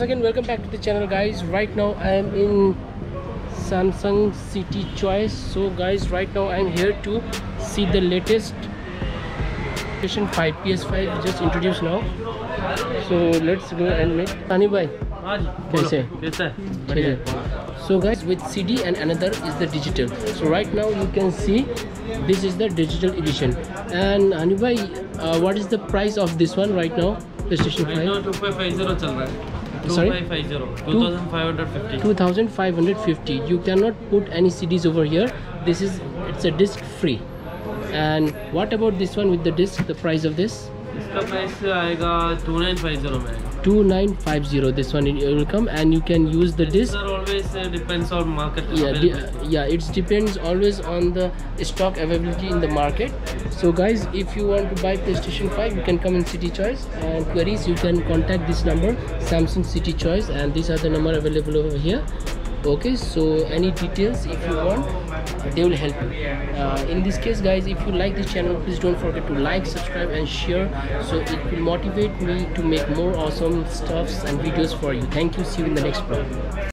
Again, welcome back to the channel guys. Right now I am in Samsung City Choice. So guys, right now I am here to see the latest PlayStation 5 PS5 just introduced now. So let's go and meet Tani bhai. Kaise? So guys, with CD and another is the digital. So right now you can see this is the digital edition. And Tani bhai, what is the price of this one right now? PlayStation 5. Right now 2550 चल रहा है. Sorry? 2550. 2550. You cannot put any CDs over here. This is, it's a disc free. And what about this one with the disc? The price of this? इसका price आएगा 2950 में. 2950. This one it will come, and you can use the disc. These are always depends on market. Yeah. It depends always on the stock availability in the market. So guys, if you want to buy PlayStation 5, you can come in City Choice, and queries you can contact this number, Samsung City Choice, and these are the number available over here. Okay, so any details if you want, they will help you. In this case guys, if you like this channel, please don't forget to like, subscribe and share, so it will motivate me to make more awesome stuffs and videos for you. Thank you, see you in the next vlog.